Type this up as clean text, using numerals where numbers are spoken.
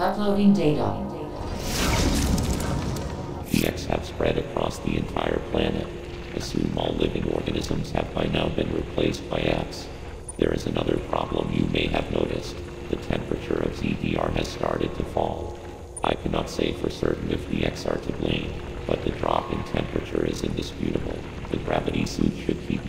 Uploading data. Nets have spread across the entire planet. Assume all living organisms have by now been replaced by ants. There is another problem you may have noticed. The temperature of ZDR has started to fall. I cannot say for certain if the X are to blame, but the drop in temperature is indisputable. The gravity suit should keep